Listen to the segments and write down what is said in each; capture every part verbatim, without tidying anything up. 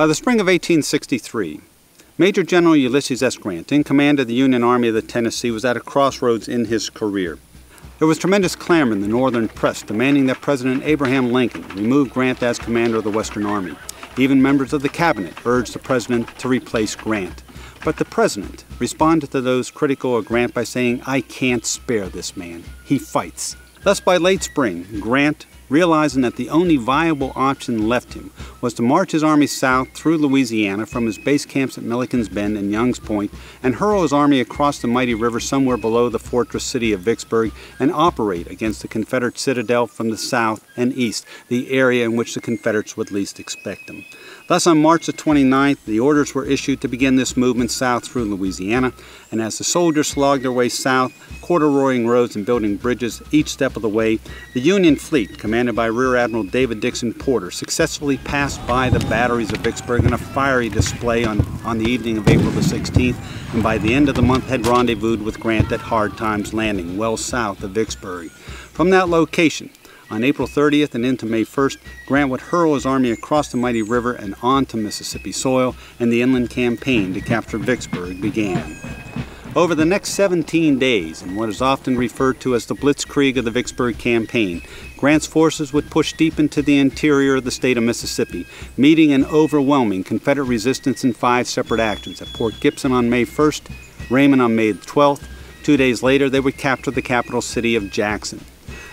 By the spring of eighteen sixty-three, Major General Ulysses S. Grant, in command of the Union Army of the Tennessee, was at a crossroads in his career. There was tremendous clamor in the northern press demanding that President Abraham Lincoln remove Grant as commander of the Western Army. Even members of the cabinet urged the president to replace Grant. But the president responded to those critical of Grant by saying, "I can't spare this man. He fights." Thus, by late spring, Grant, realizing that the only viable option left him was to march his army south through Louisiana from his base camps at Milliken's Bend and Young's Point and hurl his army across the mighty river somewhere below the fortress city of Vicksburg and operate against the Confederate citadel from the south and east, the area in which the Confederates would least expect them. Thus, on March the twenty-ninth, the orders were issued to begin this movement south through Louisiana, and as the soldiers slogged their way south, corduroying roads and building bridges each step of the way, the Union fleet, commanded by Rear Admiral David Dixon Porter, successfully passed by the batteries of Vicksburg in a fiery display on, on the evening of April the sixteenth, and by the end of the month had rendezvoused with Grant at Hard Times Landing, well south of Vicksburg. From that location, on April thirtieth and into May first, Grant would hurl his army across the mighty river and onto Mississippi soil, and the inland campaign to capture Vicksburg began. Over the next seventeen days, in what is often referred to as the Blitzkrieg of the Vicksburg Campaign, Grant's forces would push deep into the interior of the state of Mississippi, meeting an overwhelming Confederate resistance in five separate actions at Port Gibson on May first, Raymond on May twelfth. Two days later, they would capture the capital city of Jackson.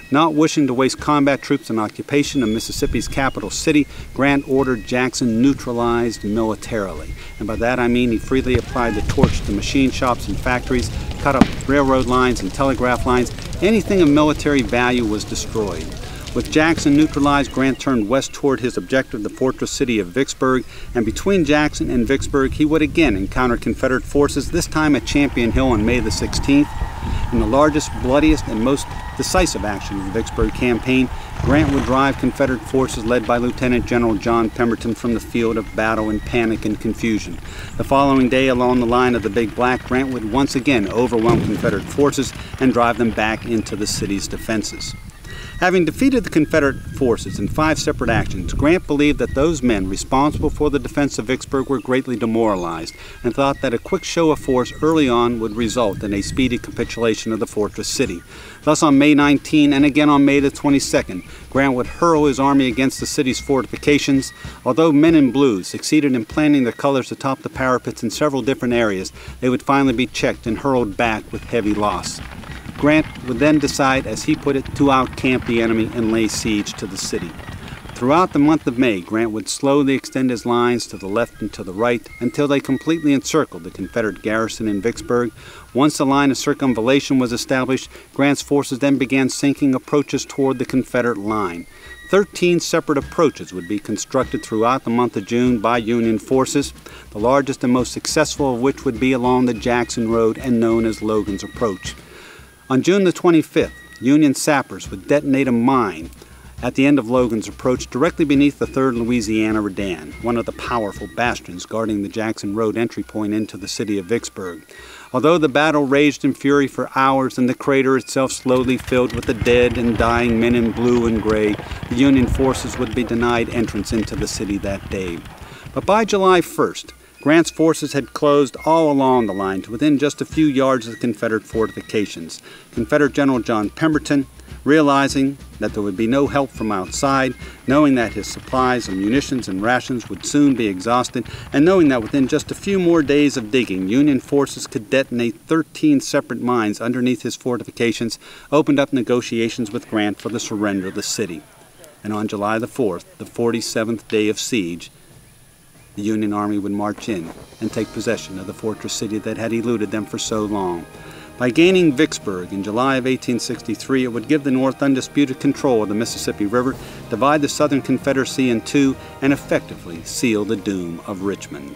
Not wishing to waste combat troops on occupation of Mississippi's capital city, Grant ordered Jackson neutralized militarily. And by that I mean he freely applied the torch to machine shops and factories, cut up railroad lines and telegraph lines. Anything of military value was destroyed. With Jackson neutralized, Grant turned west toward his objective, the fortress city of Vicksburg, and between Jackson and Vicksburg he would again encounter Confederate forces, this time at Champion Hill on May the sixteenth. In the largest, bloodiest, and most decisive action of the Vicksburg campaign, Grant would drive Confederate forces led by Lieutenant General John Pemberton from the field of battle in panic and confusion. The following day, along the line of the Big Black, Grant would once again overwhelm Confederate forces and drive them back into the city's defenses. Having defeated the Confederate forces in five separate actions, Grant believed that those men responsible for the defense of Vicksburg were greatly demoralized and thought that a quick show of force early on would result in a speedy capitulation of the fortress city. Thus, on May nineteenth and again on May the twenty-second, Grant would hurl his army against the city's fortifications. Although men in blue succeeded in planting their colors atop the parapets in several different areas, they would finally be checked and hurled back with heavy loss. Grant would then decide, as he put it, to outcamp the enemy and lay siege to the city. Throughout the month of May, Grant would slowly extend his lines to the left and to the right until they completely encircled the Confederate garrison in Vicksburg. Once the line of circumvallation was established, Grant's forces then began sinking approaches toward the Confederate line. Thirteen separate approaches would be constructed throughout the month of June by Union forces, the largest and most successful of which would be along the Jackson Road and known as Logan's Approach. On June the twenty-fifth, Union sappers would detonate a mine at the end of Logan's Approach directly beneath the Third Louisiana Redan, one of the powerful bastions guarding the Jackson Road entry point into the city of Vicksburg. Although the battle raged in fury for hours and the crater itself slowly filled with the dead and dying men in blue and gray, the Union forces would be denied entrance into the city that day. But by July first, Grant's forces had closed all along the line to within just a few yards of the Confederate fortifications. Confederate General John Pemberton, realizing that there would be no help from outside, knowing that his supplies of munitions and rations would soon be exhausted, and knowing that within just a few more days of digging, Union forces could detonate thirteen separate mines underneath his fortifications, opened up negotiations with Grant for the surrender of the city. And on July the fourth, the forty-seventh day of siege, the Union Army would march in and take possession of the fortress city that had eluded them for so long. By gaining Vicksburg in July of eighteen sixty-three, it would give the North undisputed control of the Mississippi River, divide the Southern Confederacy in two, and effectively seal the doom of Richmond.